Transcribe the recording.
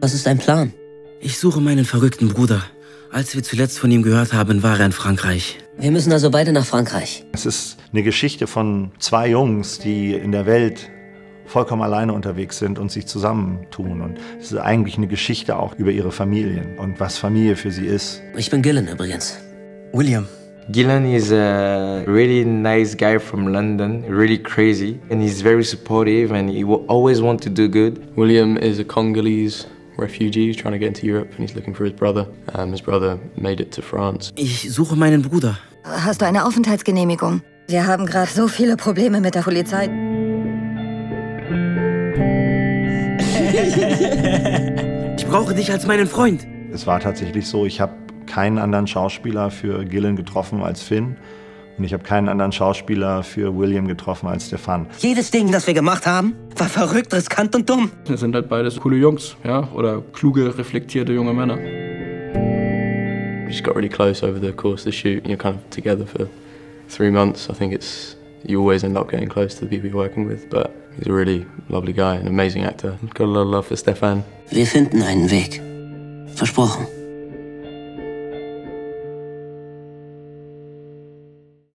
Was ist dein Plan? Ich suche meinen verrückten Bruder. Als wir zuletzt von ihm gehört haben, war er in Frankreich. Wir müssen also beide nach Frankreich. Es ist eine Geschichte von zwei Jungs, die in der Welt vollkommen alleine unterwegs sind und sich zusammentun. Und es ist eigentlich eine Geschichte auch über ihre Familien und was Familie für sie ist. Ich bin Gyllen übrigens. William. Gyllen is a really nice guy from London, really crazy, and he's very supportive and he will always want to do good. William is a Congolese refugee trying to get into Europe and he's looking for his brother. His brother made it to France. Ich suche meinen Bruder. Hast du eine Aufenthaltsgenehmigung? Wir haben gerade so viele Probleme mit der Polizei. Ich brauche dich als meinen Freund. Es war tatsächlich so, ich habe keinen anderen Schauspieler für Gyllen getroffen als Finn und ich habe keinen anderen Schauspieler für William getroffen als Stefan. Jedes Ding, das wir gemacht haben, war verrückt, riskant und dumm. Das sind halt beides coole Jungs, ja, oder kluge, reflektierte junge Männer. We just got really close over the course of the shoot. You're kind of together for 3 months. I think it's you always end up getting close to the people you're working with, but he's a really lovely guy, an amazing actor. Got a lot of love for Stefan. Wir finden einen Weg. Versprochen.